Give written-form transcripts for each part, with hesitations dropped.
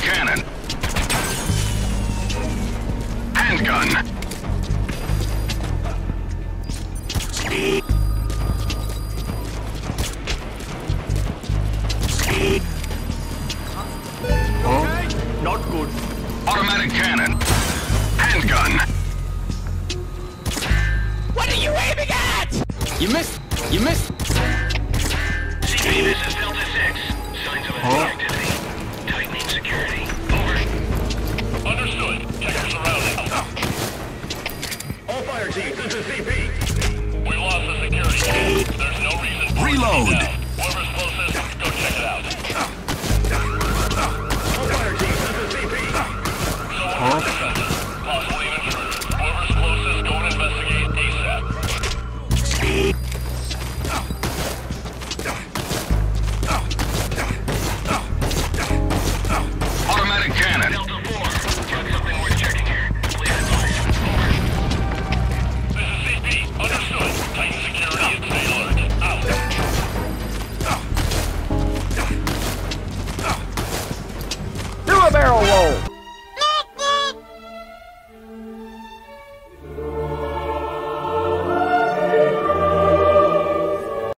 cannon. Handgun. Oh? Not good. Automatic cannon. Handgun. What are you aiming at? You missed. You missed. CP, this is Delta 6. Signs of activity. Tightening security. Over. Understood. Check the surroundings. All fire teams, this is CP. We lost the security team. There's no reason for reload. Whoever's closest, go check it out. All fire teams, this is CP. Someone defended. Possibly injured. Whoever's closest, go and investigate ASAP. Barrel roll!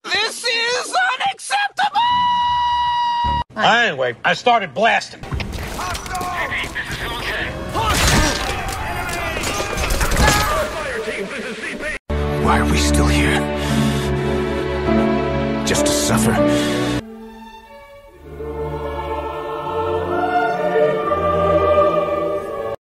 This is unacceptable! Anyway, I started blasting. Hey, this is okay. Why are we still here? Just to suffer?